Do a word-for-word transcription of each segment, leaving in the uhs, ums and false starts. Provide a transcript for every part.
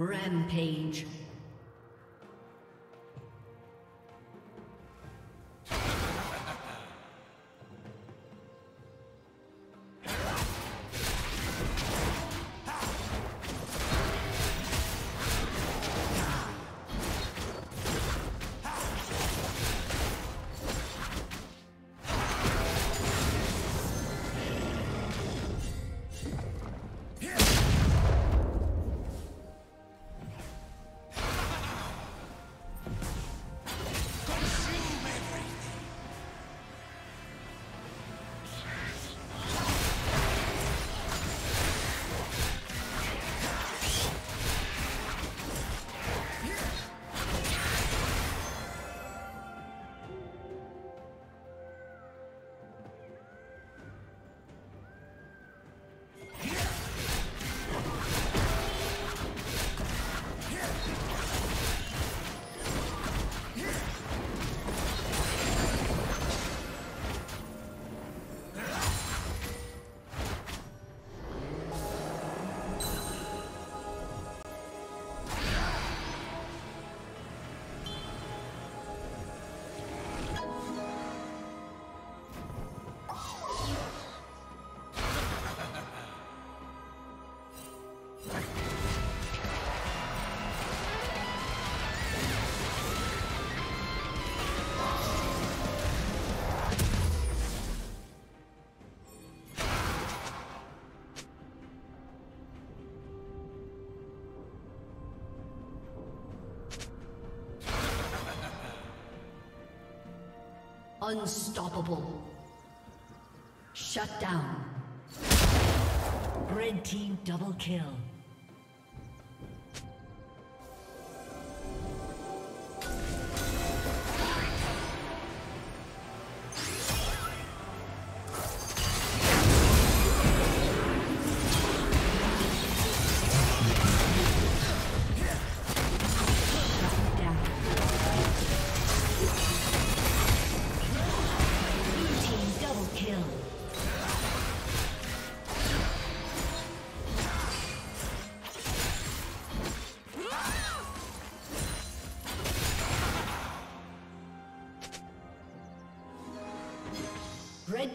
Rampage. Unstoppable. Shut down. Red team double kill. Red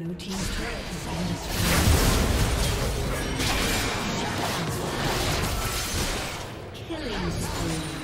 Blue team's turret has been destroyed. Killing spree.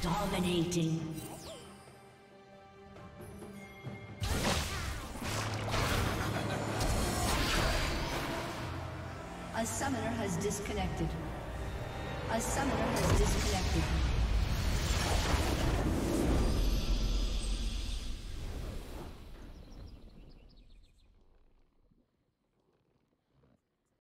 Dominating. A summoner has disconnected. A summoner has disconnected.